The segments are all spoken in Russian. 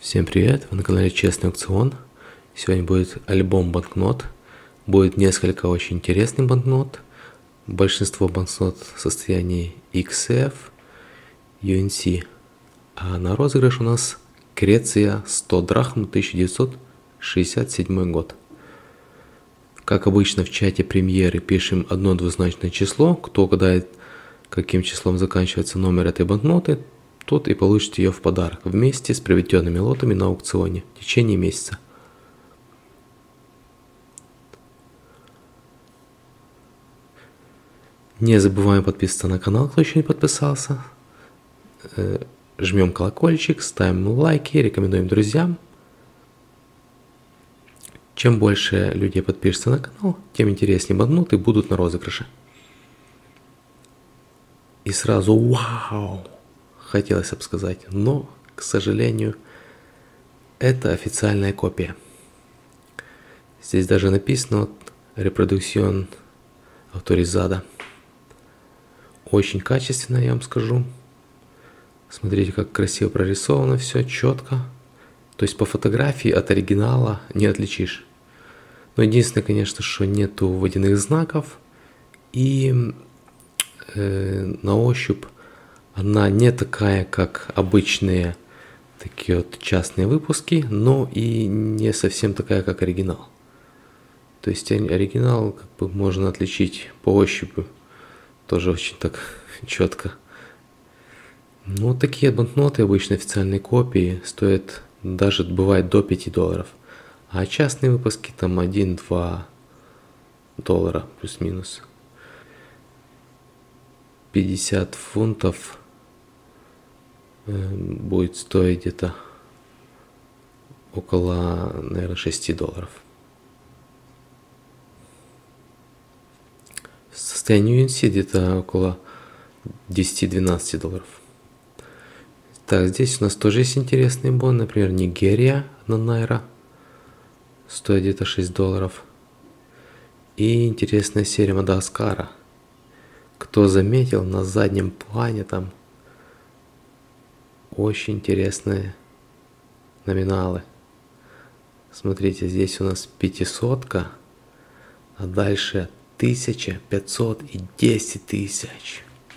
Всем привет, вы на канале Честный Аукцион. Сегодня будет альбом банкнот. Будет несколько очень интересных банкнот. Большинство банкнот в состоянии XF, UNC. А на розыгрыш у нас Греция 100 драхм 1967 год. Как обычно в чате премьеры пишем одно двузначное число. Кто угадает, каким числом заканчивается номер этой банкноты, тот и получит ее в подарок вместе с приобретенными лотами на аукционе в течение месяца. Не забываем подписаться на канал, кто еще не подписался. Жмем колокольчик, ставим лайки, рекомендуем друзьям. Чем больше людей подпишется на канал, тем интереснее банкноты будут на розыгрыше. И сразу вау, хотелось бы сказать, но, к сожалению, это официальная копия. Здесь даже написано «Reproduction Autorizada». Очень качественно, я вам скажу. Смотрите, как красиво прорисовано все, четко. То есть по фотографии от оригинала не отличишь. Но единственное, конечно, что нету водяных знаков. И на ощупь она не такая, как обычные такие вот частные выпуски, но и не совсем такая, как оригинал. То есть оригинал как бы можно отличить по ощупи. Тоже очень так четко. Но такие банкноты, обычно официальные копии, стоят даже, бывает, до $5. А частные выпуски там 1-2 доллара плюс-минус. 50 фунтов будет стоить где-то около, наверное, $6. Состояние UNC где-то около 10-12 долларов. Так, здесь у нас тоже есть интересный бон, например, Нигерия на найра, стоит где-то $6. И интересная серия Мадагаскара. Кто заметил, на заднем плане там очень интересные номиналы. Смотрите, здесь у нас 500, а дальше 1500 и 10 000.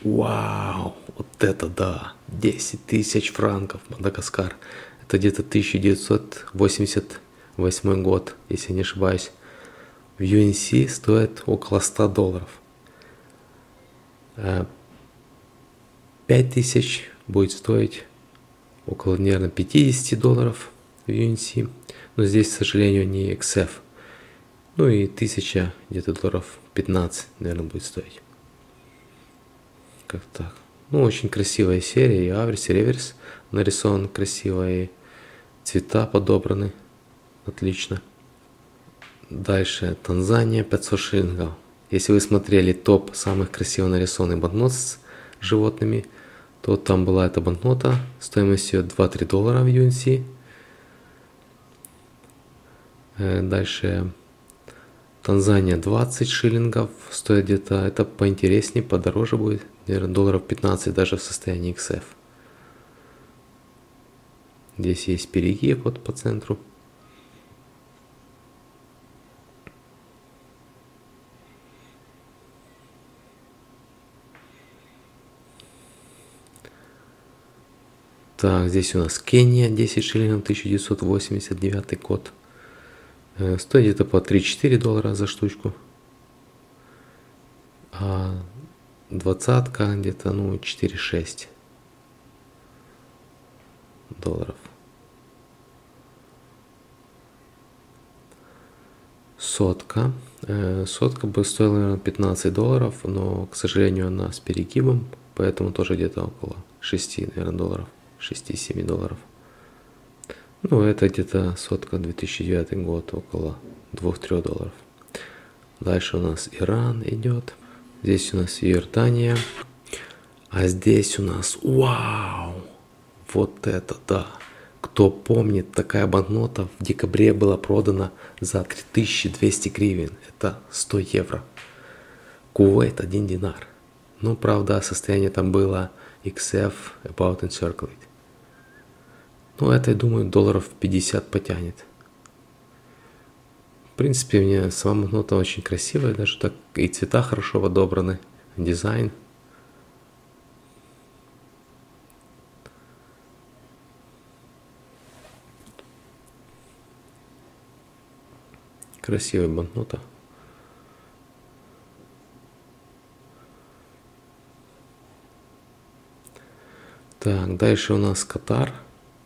Вау, вот это да, 10 000 франков, Мадагаскар. Это где-то 1988 год, если не ошибаюсь. В UNC стоит около $100. 5000 будет стоить около, наверное, $50 в UNC. Но здесь, к сожалению, не XF. Ну и 1000 где-то долларов 15, наверное, будет стоить. Как так? Ну, очень красивая серия, и аверс, и реверс нарисован красиво, и цвета подобраны отлично. Дальше Танзания, 500 шиллингов. Если вы смотрели топ самых красиво нарисованных банкнот с животными, то там была эта банкнота стоимостью $2-3 в UNC. Дальше Танзания 20 шиллингов стоит где-то, это поинтереснее, подороже будет, наверное, долларов 15 даже в состоянии XF. Здесь есть перегиб вот по центру. Так, здесь у нас Кения 10 шиллингов 1989 год. Стоит где-то по $3-4 за штучку. А 20 где-то, ну, 4-6 долларов. 100. Сотка бы стоила, наверное, $15, но, к сожалению, она с перегибом, поэтому тоже где-то около 6, наверное, долларов. 6-7 долларов. Ну, это где-то сотка 2009 год, около $2-3. Дальше у нас Иран идет. Здесь у нас Иордания. А здесь у нас, вау, вот это да. Кто помнит, такая банкнота в декабре была продана за 3200 гривен. Это €100. Кувейт 1 динар. Ну, правда, состояние там было XF About Encircled. Ну, это, я думаю, долларов 50 потянет. В принципе, мне сама нота очень красивая, даже так и цвета хорошо подобраны, дизайн. Красивая банкнота. Так, дальше у нас Катар.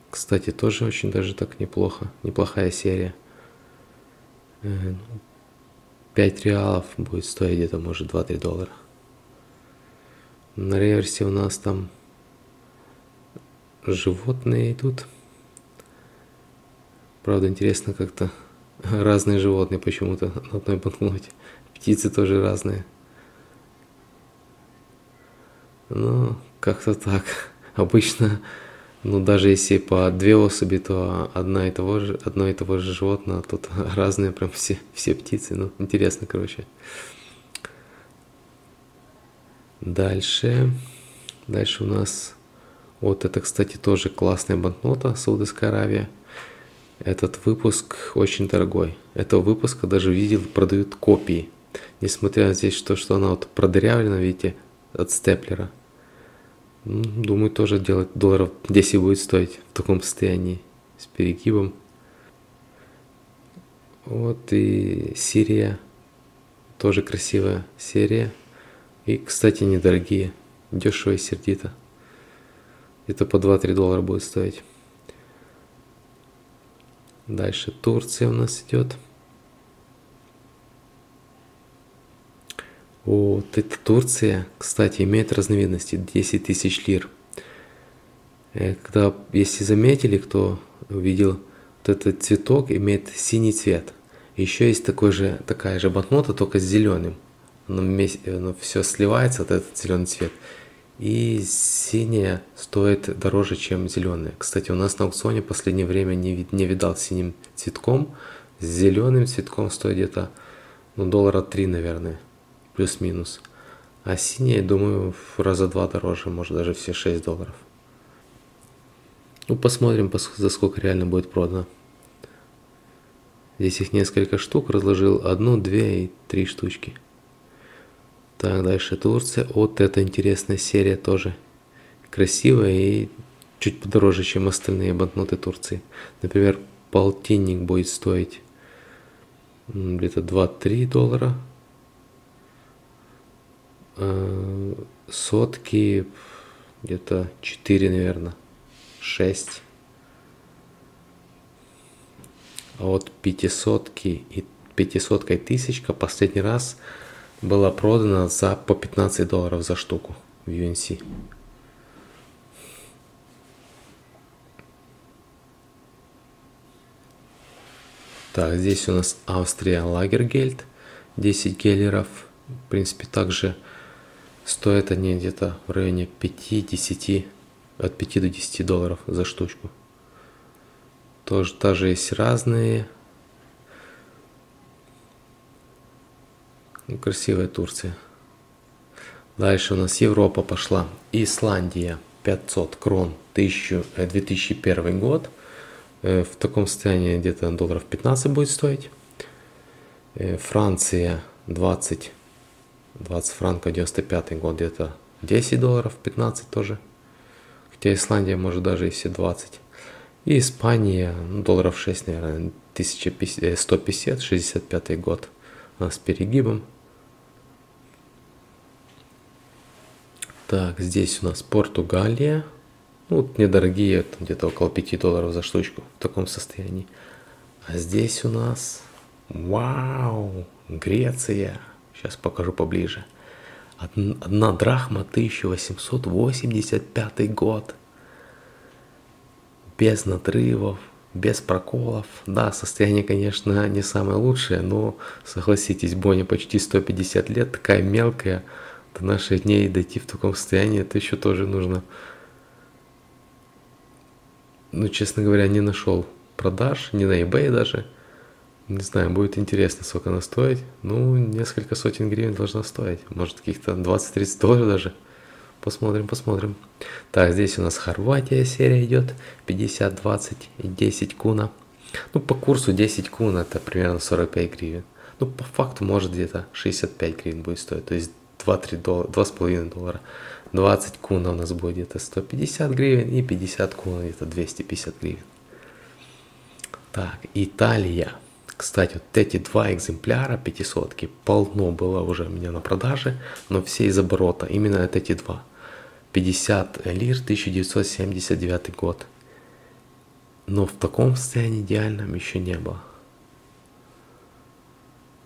Кстати, тоже очень даже так неплохо. Неплохая серия. 5 реалов будет стоить где-то, может, 2-3 доллара. На реверсе у нас там животные идут. Правда, интересно как-то. Разные животные почему-то на одной банкноте. Птицы тоже разные. Ну, как-то так. Обычно, ну, даже если по две особи, то одно и того же животное, а тут разные прям все птицы. Ну, интересно, короче. Дальше. Дальше у нас... Вот это, кстати, тоже классная банкнота, Саудовская Аравия. Этот выпуск очень дорогой. Этого выпуска даже видел, продают копии. Несмотря на здесь, что она вот продырявлена, видите, от степлера. Думаю, тоже делать долларов 10 будет стоить в таком состоянии, с перегибом. Вот и серия. Тоже красивая серия. И, кстати, недорогие. Дешево и сердито. Это по 2-3 доллара будет стоить. Дальше Турция у нас идет. Вот эта Турция, кстати, имеет разновидности 10 тысяч лир. Когда, если заметили, кто увидел, вот этот цветок имеет синий цвет. Еще есть такая же банкнота, только с зеленым. Оно все сливается, вот этот зеленый цвет. И синяя стоит дороже, чем зеленая. Кстати, у нас на аукционе в последнее время не видал синим цветком. С зеленым цветком стоит где-то, ну, доллара 3, наверное, плюс-минус. А синяя, думаю, в раза 2 дороже, может даже все 6 долларов. Ну, посмотрим, за сколько реально будет продано. Здесь их несколько штук, разложил одну, две и три штучки. Так, дальше Турция. Вот эта интересная серия тоже. Красивая и чуть подороже, чем остальные банкноты Турции. Например, полтинник будет стоить где-то 2-3 доллара. Сотки где-то 4, наверное. 6. А вот пятисотка и тысячка последний раз... была продана за по 15 долларов за штуку в UNC. Так, здесь у нас Austrian Lagergeld, 10 геллеров. В принципе, также стоят они где-то в районе 5-10, от 5 до 10 долларов за штучку. Тоже даже есть разные. Красивая Турция. Дальше у нас Европа пошла. Исландия, 500 крон, 2001 год. В таком состоянии где-то долларов 15 будет стоить. Франция, 20 франков, 95 год, где-то 10 долларов, 15 тоже. Хотя Исландия может даже и все 20. И Испания, ну, долларов 6, наверное, 1150, 65 год. С перегибом. Так, здесь у нас Португалия. Ну, вот недорогие, где-то около 5 долларов за штучку в таком состоянии. А здесь у нас... Вау! Греция! Сейчас покажу поближе. Одна драхма, 1885 год. Без надрывов, без проколов. Да, состояние, конечно, не самое лучшее, но, согласитесь, Боне почти 150 лет, такая мелкая, до наших дней дойти в таком состоянии, это еще тоже нужно. Ну, честно говоря, не нашел продаж, не на eBay даже. Не знаю, будет интересно, сколько она стоит. Ну, несколько сотен гривен должна стоить, может, каких-то 20-30 долларов даже. Посмотрим. Так, здесь у нас Хорватия серия идет. 50, 20 и 10 куна. Ну, по курсу 10 кун это примерно 45 гривен. Ну, по факту, может, где-то 65 гривен будет стоить. То есть 2,5 доллара. 20 куна у нас будет где-то 150 гривен. И 50 куна где-то 250 гривен. Так, Италия. Кстати, вот эти два экземпляра 500-ки полно было уже у меня на продаже, но все из оборота. Именно вот эти два. 50 лир, 1979 год. Но в таком состоянии идеальном еще не было.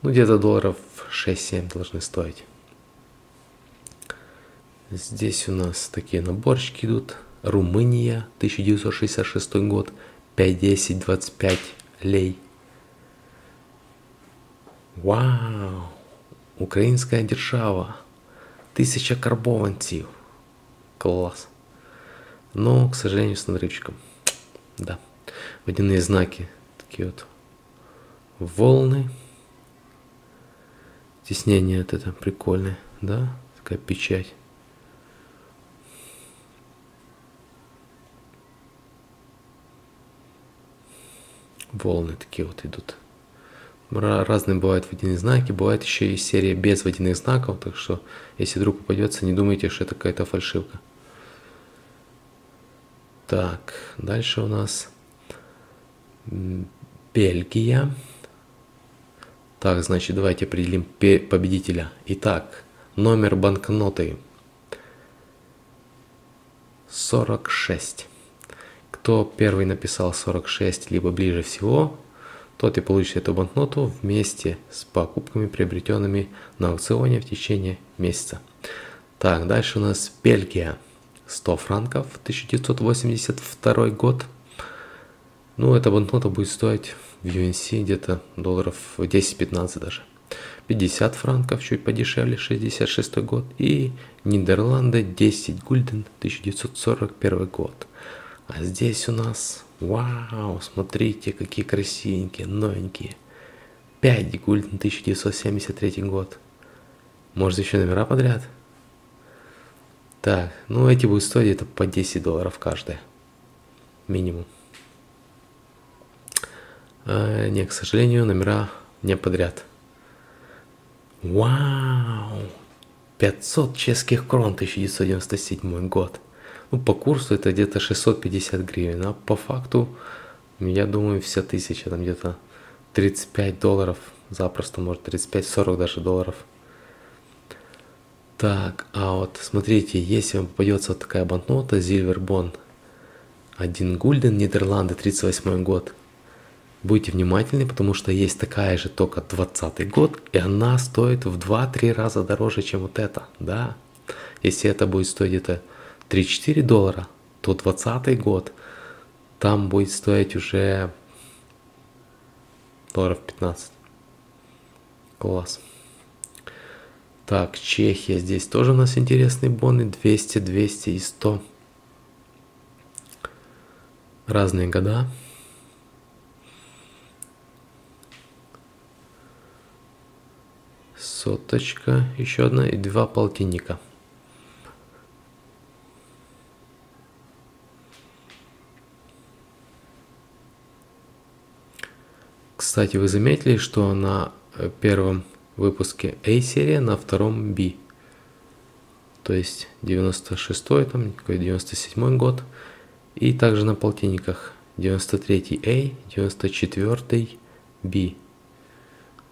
Ну, где-то долларов 6-7 должны стоить. Здесь у нас такие наборчики идут. Румыния, 1966 год, 5, 10, 25 лей. Вау! Украинская держава. 1000 карбованців. Класс. Но, к сожалению, с надрывчиком. Да. Водяные знаки. Такие вот волны. Теснение вот это прикольное. Да? Такая печать. Волны такие вот идут. Разные бывают водяные знаки, бывает еще и серия без водяных знаков, так что, если вдруг попадется, не думайте, что это какая-то фальшивка. Так, дальше у нас Бельгия. Так, значит, давайте определим победителя. Итак, номер банкноты 46. Кто первый написал 46, либо ближе всего, тот и получит эту банкноту вместе с покупками, приобретенными на аукционе в течение месяца. Так, дальше у нас Бельгия. 100 франков, 1982 год. Ну, эта банкнота будет стоить в UNC где-то долларов 10-15 даже. 50 франков, чуть подешевле, 66 год. И Нидерланды, 10 гульден, 1941 год. А здесь у нас... Вау, смотрите, какие красивенькие, новенькие. 5 гульден, 1973 год. Может, еще номера подряд? Так, ну эти будут стоить где-то по 10 долларов каждая. Минимум. Не, к сожалению, номера не подряд. Вау, 500 чешских крон, 1997 год. Ну, по курсу это где-то 650 гривен, а по факту, я думаю, вся тысяча, там где-то 35 долларов, запросто, может, 35-40 даже долларов. Так, а вот смотрите, если вам попадется вот такая банкнота, Зільвербон, 1 гульден, Нидерланды, 38 год, будьте внимательны, потому что есть такая же, только 20 год, и она стоит в 2-3 раза дороже, чем вот эта, да. Если это будет стоить где-то 3-4 доллара, то 20 год там будет стоить уже долларов 15. Класс. Так, Чехия. Здесь тоже у нас интересные боны. 200, 200 и 100. Разные года. Соточка. Еще одна и 2 полтинника. Кстати, вы заметили, что на первом выпуске A-серия, на втором B. То есть 96-й, там какой 97-й год. И также на полтинниках 93-й A, 94-й B.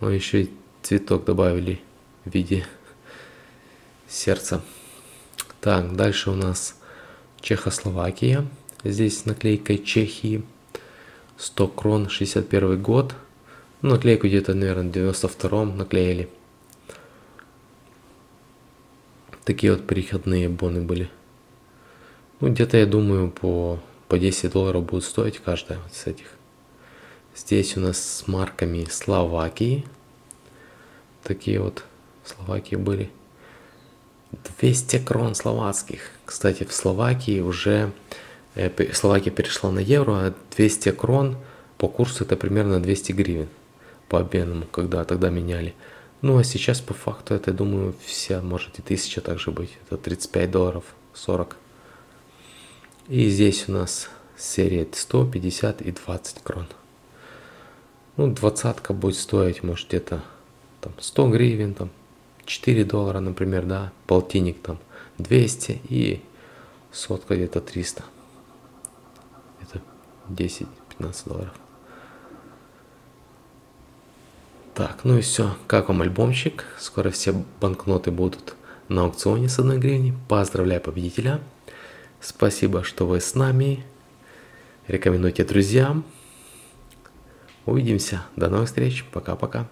Мы еще и цветок добавили в виде сердца. Так, дальше у нас Чехословакия. Здесь с наклейкой Чехии. 100 крон, 61 год. Ну, наклейку где-то, наверное, в 92-м наклеили. Такие вот переходные боны были. Ну, где-то, я думаю, по 10 долларов будет стоить каждая вот из этих. Здесь у нас с марками Словакии. Такие вот Словакии были. 200 крон словацких. Кстати, в Словакии уже... Словакия перешла на евро, а 200 крон по курсу это примерно 200 гривен по обменному, когда тогда меняли. Ну а сейчас по факту это, я думаю, вся, может и 1000 также быть. Это 35 долларов, 40. И здесь у нас серия 100, 50 и 20 крон. Ну, 20-ка будет стоить, может, где-то там 100 гривен, там 4 доллара, например, да, полтинник там 200 и сотка где-то 300. Это 10-15 долларов. Так, ну и все. Как вам альбомчик? Скоро все банкноты будут на аукционе с 1 гривни. Поздравляю победителя. Спасибо, что вы с нами. Рекомендуйте друзьям. Увидимся. До новых встреч. Пока-пока.